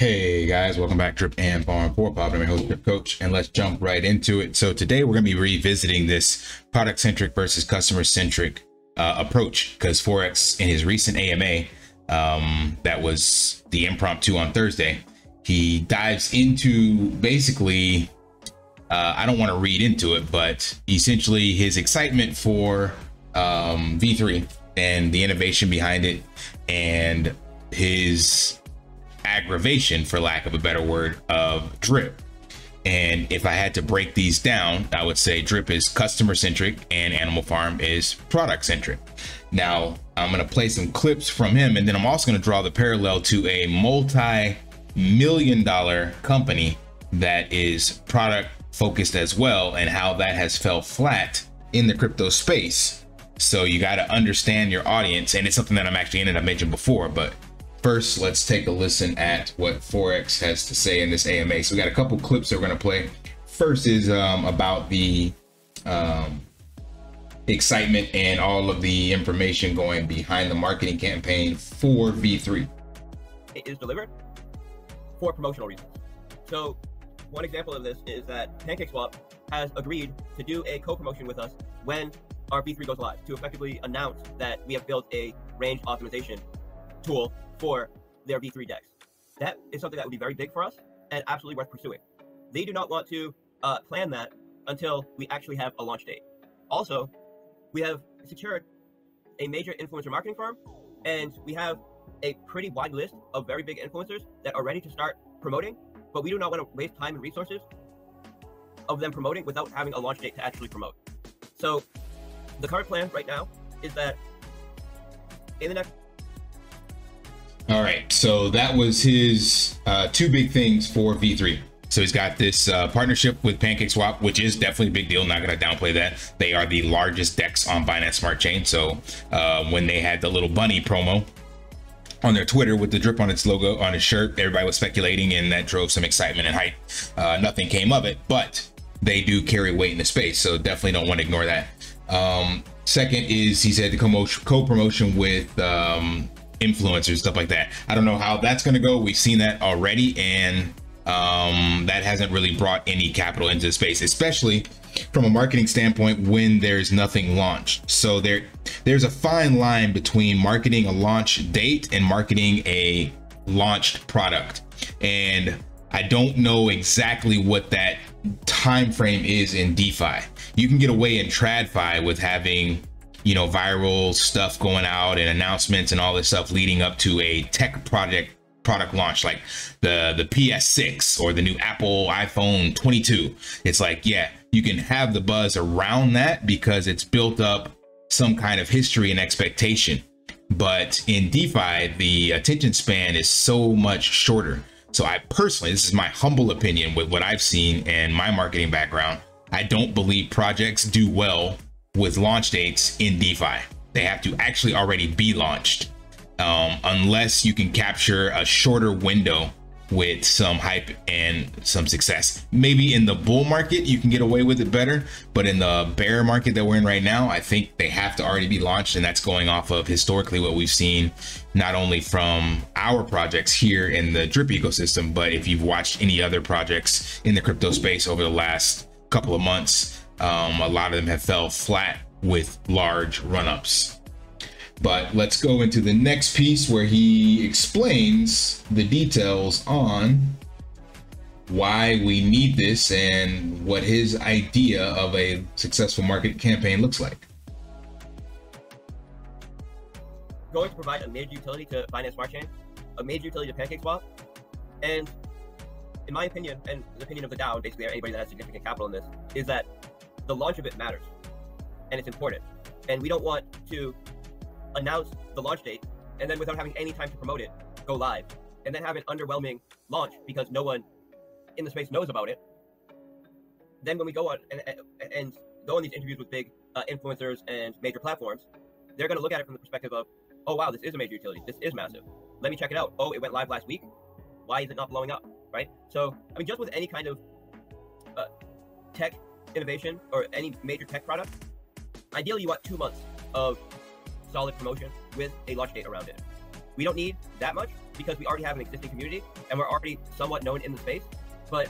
Hey guys, welcome back. Drip and Farm Report. Bob, I'm your host, Drip Coach, and let's jump right into it. So today we're going to be revisiting this product-centric versus customer-centric approach, because Forex, in his recent AMA, that was the impromptu on Thursday, he dives into basically, I don't want to read into it, but essentially his excitement for V3 and the innovation behind it and his aggravation, for lack of a better word, of Drip. And if I had to break these down, I would say Drip is customer centric and Animal Farm is product centric. Now I'm going to play some clips from him, and then I'm also going to draw the parallel to a multi-million-dollar company that is product focused as well, and how that has fell flat in the crypto space. So you got to understand your audience, and it's something that I'm actually in and I mentioned before, but first, let's take a listen at what Forex has to say in this AMA. So we got a couple clips that we're going to play. First is about the excitement and all of the information going behind the marketing campaign for V3. It is delivered for promotional reasons. So one example of this is that PancakeSwap has agreed to do a co-promotion with us when our V3 goes live, to effectively announce that we have built a range optimization tool for their V3 decks. That is something that would be very big for us and absolutely worth pursuing. They do not want to plan that until we actually have a launch date. Also, we have secured a major influencer marketing firm, and we have a pretty wide list of very big influencers that are ready to start promoting, but we do not want to waste time and resources of them promoting without having a launch date to actually promote. So the current plan right now is that in the next... All right, so that was his two big things for V3. So he's got this partnership with PancakeSwap, which is definitely a big deal. Not going to downplay that. They are the largest DEX on Binance Smart Chain. So when they had the little bunny promo on their Twitter with the drip on its logo on his shirt, everybody was speculating, and that drove some excitement and hype. Nothing came of it, but they do carry weight in the space. So definitely don't want to ignore that. Second is, he said the co-promotion with influencers, stuff like that. I don't know how that's going to go. We've seen that already, and that hasn't really brought any capital into the space, especially from a marketing standpoint when there's nothing launched. So there's a fine line between marketing a launch date and marketing a launched product, and I don't know exactly what that time frame is in DeFi. You can get away in TradFi with having, you know, viral stuff going out and announcements and all this stuff leading up to a tech product launch, like the PS6 or the new Apple iPhone 22. It's like, yeah, you can have the buzz around that because it's built up some kind of history and expectation. But in DeFi, the attention span is so much shorter. So I personally, this is my humble opinion with what I've seen and my marketing background, I don't believe projects do well with launch dates in DeFi. They have to actually already be launched, unless you can capture a shorter window with some hype and some success. Maybe in the bull market you can get away with it better, but in the bear market that we're in right now, I think they have to already be launched, and that's going off of historically what we've seen, not only from our projects here in the Drip ecosystem, but if you've watched any other projects in the crypto space over the last couple of months, a lot of them have fell flat with large run-ups. But let's go into the next piece where he explains the details on why we need this and what his idea of a successful market campaign looks like. Going to provide a major utility to Binance Smart Chain, a major utility to PancakeSwap, and in my opinion, and the opinion of the DAO, basically anybody that has significant capital in this, is that the launch of it matters, and it's important. And we don't want to announce the launch date and then, without having any time to promote it, go live and then have an underwhelming launch because no one in the space knows about it. Then when we go on and go on these interviews with big influencers and major platforms, they're going to look at it from the perspective of, oh wow, this is a major utility, this is massive, let me check it out. Oh, it went live last week, why is it not blowing up, right? So I mean, just with any kind of tech innovation or any major tech product, ideally you want 2 months of solid promotion with a launch date around it. We don't need that much, because we already have an existing community and we're already somewhat known in the space, but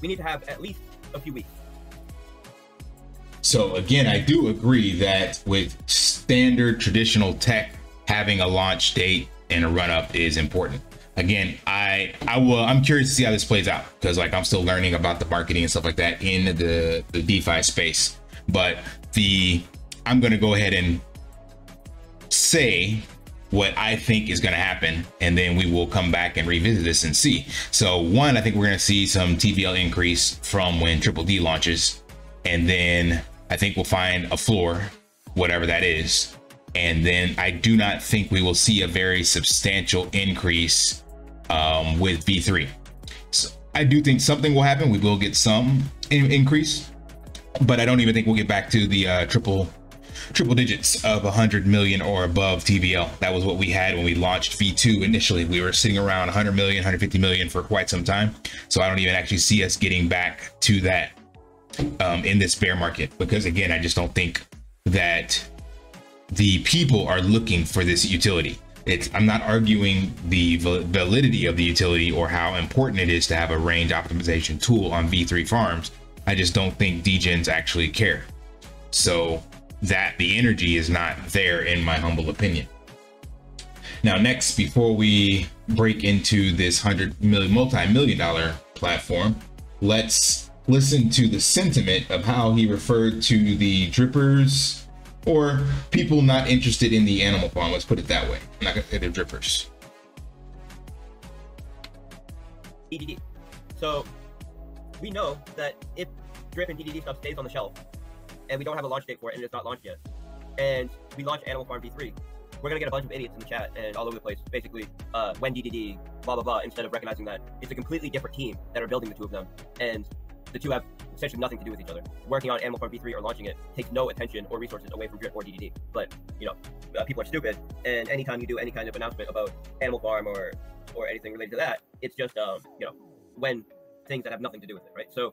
we need to have at least a few weeks. So again, I do agree that with standard traditional tech, having a launch date and a run up is important. Again, I'm curious to see how this plays out, because like I'm still learning about the marketing and stuff like that in the DeFi space. But I'm going to go ahead and say what I think is going to happen, and then we will come back and revisit this and see. So one, I think we're going to see some TVL increase from when DDD launches, and then I think we'll find a floor, whatever that is. And then I do not think we will see a very substantial increase with V3. So I do think something will happen. We will get some increase, but I don't even think we'll get back to the triple digits of 100 million or above TVL. That was what we had when we launched V2 initially. We were sitting around 100 million, 150 million for quite some time. So I don't even actually see us getting back to that in this bear market, because again, I just don't think that the people are looking for this utility. I'm not arguing the validity of the utility or how important it is to have a range optimization tool on V3 farms. I just don't think DGens actually care. So that the energy is not there, in my humble opinion. Now, next, before we break into this multi-million-dollar platform, let's listen to the sentiment of how he referred to the drippers, or people not interested in the Animal Farm. Let's put it that way. I'm not gonna say they're drippers. DDD. So we know that if drip and DDD stuff stays on the shelf and we don't have a launch date for it and it's not launched yet, and we launch Animal Farm V3, we're gonna get a bunch of idiots in the chat and all over the place, basically, when DDD, blah, blah, blah, instead of recognizing that it's a completely different team that are building the two of them. And the two have essentially nothing to do with each other. Working on Animal Farm V3 or launching it takes no attention or resources away from Drip or DDD. But, you know, people are stupid, and anytime you do any kind of announcement about Animal Farm or anything related to that, it's just, you know, when things that have nothing to do with it, right? So,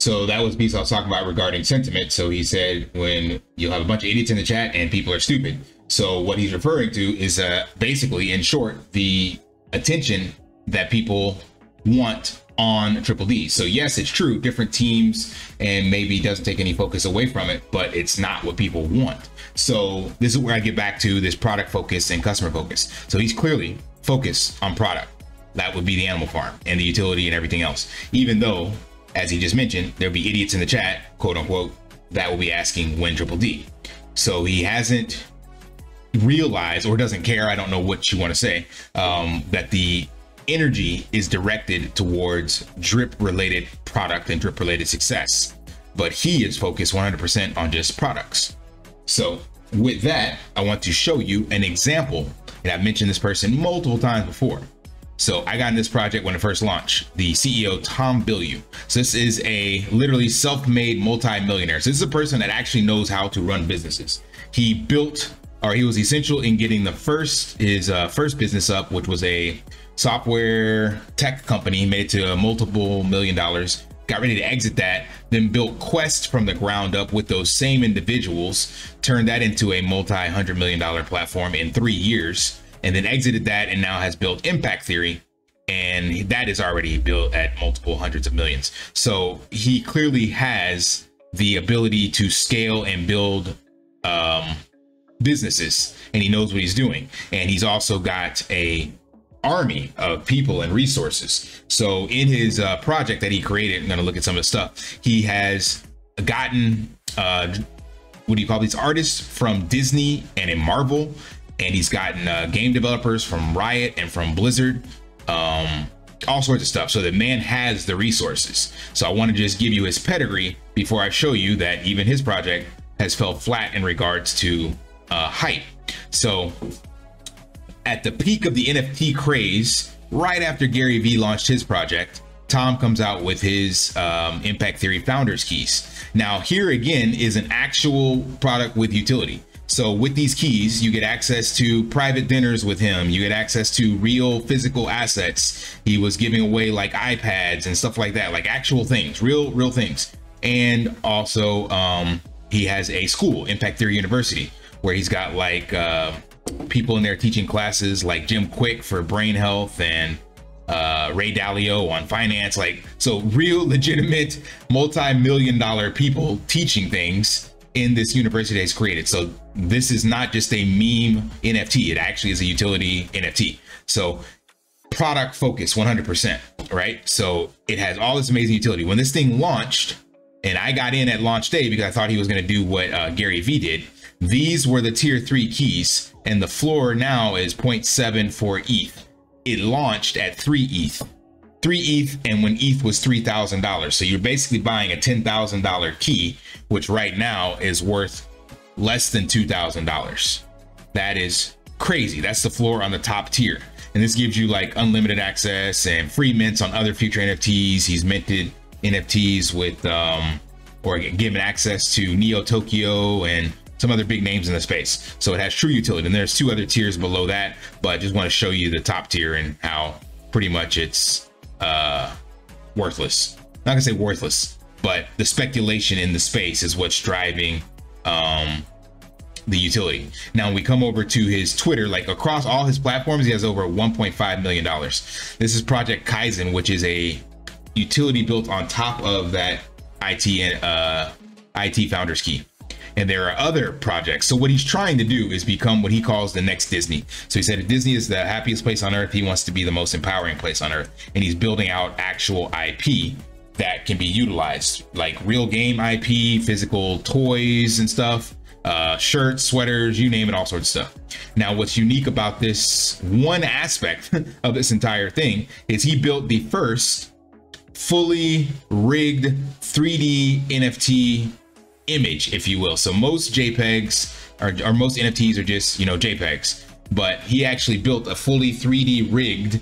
So that was piece I was talking about regarding sentiment. So he said, when you'll have a bunch of idiots in the chat and people are stupid. So what he's referring to is basically, in short, the attention that people want on DDD. So yes, it's true, different teams, and maybe doesn't take any focus away from it, but it's not what people want. So this is where I get back to this product focus and customer focus. So he's clearly focused on product. That would be the Animal Farm and the utility and everything else, even though, as he just mentioned, there'll be idiots in the chat, quote unquote, that will be asking when DDD. So he hasn't realized, or doesn't care, I don't know what you want to say, that the energy is directed towards drip related product and drip related success, but he is focused 100% on just products. So with that, I want to show you an example, and I've mentioned this person multiple times before. So I got in this project when it first launched, the CEO, Tom Bilyeu. So this is a literally self-made multi-millionaire. So this is a person that actually knows how to run businesses. He built, or he was essential in getting his first business up, which was a software tech company, made it to a multiple $1 million, got ready to exit that, then built Quest from the ground up with those same individuals, turned that into a multi-$100 million platform in 3 years, and then exited that and now has built Impact Theory, and that is already built at multiple hundreds of millions. So he clearly has the ability to scale and build businesses, and he knows what he's doing, and he's also got a army of people and resources. So in his project that he created, I'm gonna look at some of the stuff he has gotten. What do you call these artists from Disney and in Marvel, and he's gotten game developers from Riot and from Blizzard, all sorts of stuff. So the man has the resources. So I want to just give you his pedigree before I show you that even his project has fell flat in regards to hype. So at the peak of the NFT craze, right after Gary Vee launched his project, Tom comes out with his Impact Theory founders keys. Now here again is an actual product with utility. So with these keys, you get access to private dinners with him. You get access to real physical assets. He was giving away like iPads and stuff like that, like actual things, real things. And also he has a school, Impact Theory University, where he's got like people in there teaching classes like Jim Quick for brain health and Ray Dalio on finance. Like, so real legitimate multi-million-dollar people teaching things in this university that's created. So this is not just a meme NFT, it actually is a utility NFT. So product focus 100%, right? So it has all this amazing utility. When this thing launched, and I got in at launch day because I thought he was going to do what Gary Vee did. These were the tier 3 keys, and the floor now is 0.74 ETH. It launched at 3 ETH, and when ETH was $3,000. So you're basically buying a $10,000 key, which right now is worth less than $2,000. That is crazy. That's the floor on the top tier. And this gives you like unlimited access and free mints on other future NFTs. He's minted NFTs with, or given access to Neo Tokyo and some other big names in the space. So it has true utility, and there's 2 other tiers below that, but I just want to show you the top tier and how pretty much it's worthless. Not gonna say worthless, but the speculation in the space is what's driving the utility. Now when we come over to his Twitter, like across all his platforms, he has over $1.5 million. This is Project Kaizen, which is a utility built on top of that IT founders key. And there are other projects. So what he's trying to do is become what he calls the next Disney. So he said, if Disney is the happiest place on earth, he wants to be the most empowering place on earth. And he's building out actual IP that can be utilized, like real game IP, physical toys and stuff, shirts, sweaters, you name it, all sorts of stuff. Now, what's unique about this one aspect of this entire thing is he built the first fully rigged 3D NFT image, if you will. So most JPEGs or most NFTs are just, you know, JPEGs, but he actually built a fully 3D rigged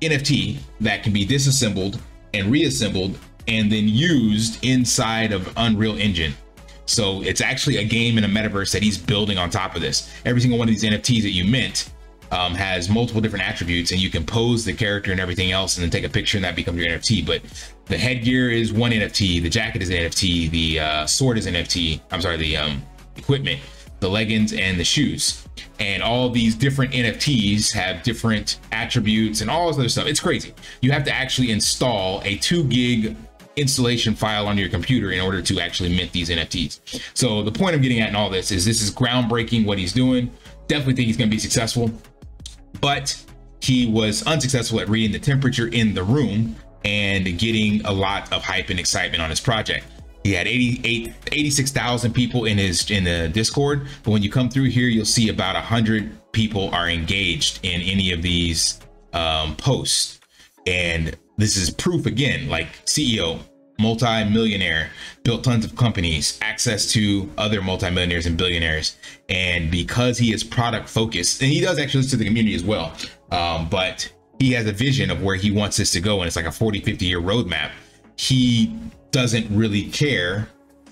NFT that can be disassembled and reassembled and then used inside of Unreal Engine. So it's actually a game in a metaverse that he's building on top of this. Every single one of these NFTs that you mint has multiple different attributes, and you can pose the character and everything else and then take a picture, and that becomes your NFT. But the headgear is one NFT, the jacket is an NFT, the sword is an NFT, I'm sorry, the equipment, the leggings, and the shoes. And all these different NFTs have different attributes and all this other stuff. It's crazy. You have to actually install a 2 gig installation file on your computer in order to actually mint these NFTs. So the point I'm getting at in all this is groundbreaking what he's doing. Definitely think he's going to be successful. But he was unsuccessful at reading the temperature in the room and getting a lot of hype and excitement on his project. He had 86,000 people in the Discord, but when you come through here, you'll see about 100 people are engaged in any of these posts. And this is proof again, like CEO, multi-millionaire, built tons of companies, access to other multi-millionaires and billionaires. And because he is product focused, and he does actually listen to the community as well, but he has a vision of where he wants this to go. And it's like a 40-50 year roadmap. He doesn't really care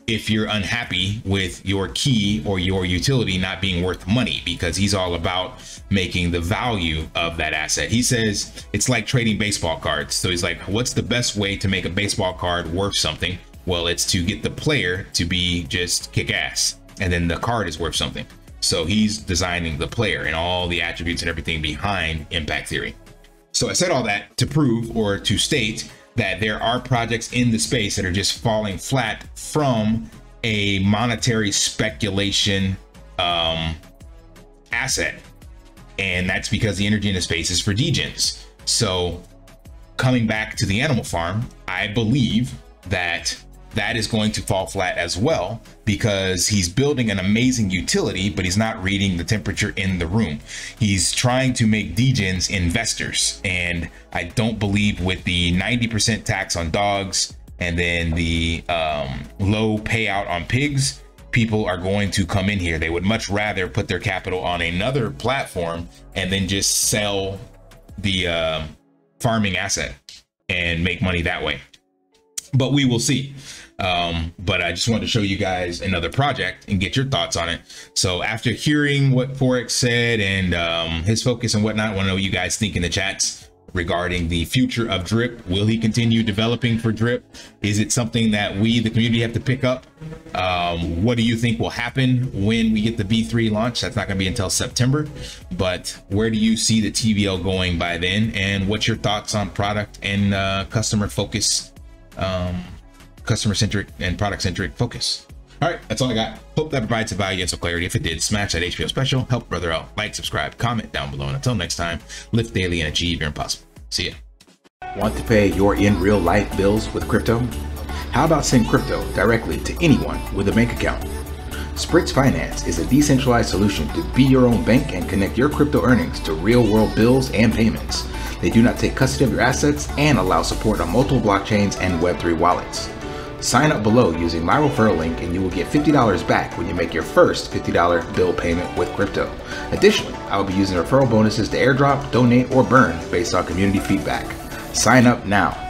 if you're unhappy with your key or your utility not being worth money, because he's all about making the value of that asset. He says it's like trading baseball cards. So he's like, what's the best way to make a baseball card worth something? Well, it's to get the player to be just kick ass, and then the card is worth something. So he's designing the player and all the attributes and everything behind Impact Theory. So I said all that to prove or to state that there are projects in the space that are just falling flat from a monetary speculation asset. And that's because the energy in the space is for degens. So coming back to the Animal Farm, I believe that that is going to fall flat as well, because he's building an amazing utility, but he's not reading the temperature in the room. He's trying to make degens investors. And I don't believe with the 90% tax on dogs and then the low payout on pigs, people are going to come in here. They would much rather put their capital on another platform and then just sell the farming asset and make money that way. But we will see. But I just wanted to show you guys another project and get your thoughts on it. So after hearing what Forex said and his focus and whatnot, I want to know what you guys think in the chats. regarding the future of Drip. Will he continue developing for Drip? Is it something that we, the community, have to pick up? What do you think will happen when we get the V3 launch? That's not going to be until September, but where do you see the TVL going by then? And what's your thoughts on product and customer focus, customer-centric and product-centric focus? All right, that's all I got. Hope that provides some value and some clarity. If it did, smash that HBO special, help brother out, like, subscribe, comment down below. And until next time, live daily and achieve your impossible. See ya. Want to pay your in real life bills with crypto? How about send crypto directly to anyone with a bank account? Spritz Finance is a decentralized solution to be your own bank and connect your crypto earnings to real world bills and payments. They do not take custody of your assets and allow support on multiple blockchains and Web3 wallets. Sign up below using my referral link and you will get $50 back when you make your first $50 bill payment with crypto. Additionally, I will be using referral bonuses to airdrop, donate, or burn based on community feedback. Sign up now.